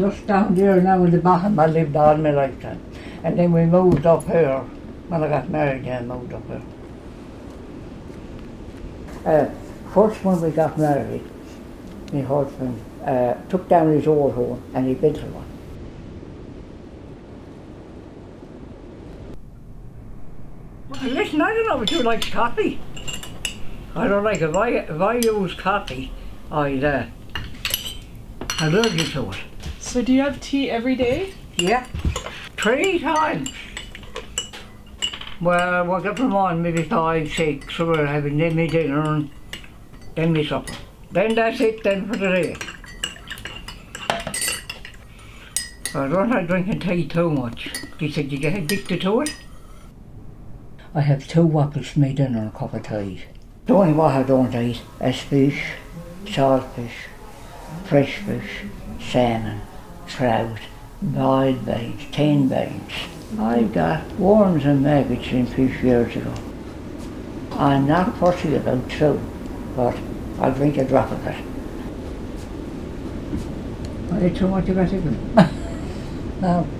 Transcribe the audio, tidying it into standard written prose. just down there now in the bottom. I lived all my lifetime. And then we moved up here. When I got married, I moved up here. First when we got married, my husband took down his old home and he built one. Well, listen, I don't know what you like coffee. I don't like it. If I use coffee, I'd allergic to it. So do you have tea every day? Yeah. 3 times. Well, I wake up in the morning, maybe 5, 6, so we're having my dinner and then my supper. Then that's it then for the day. I don't like drinking tea too much. He said, you get addicted to it? I have 2 waffles for my dinner and a cup of tea. The only what I don't eat is fish, saltfish, fresh fish, salmon, trout, boiled beans, tin beans. I got worms and maggots in fish years ago. I'm not fussy about soup, but I'll drink a drop of it. I ate so much of it again. No.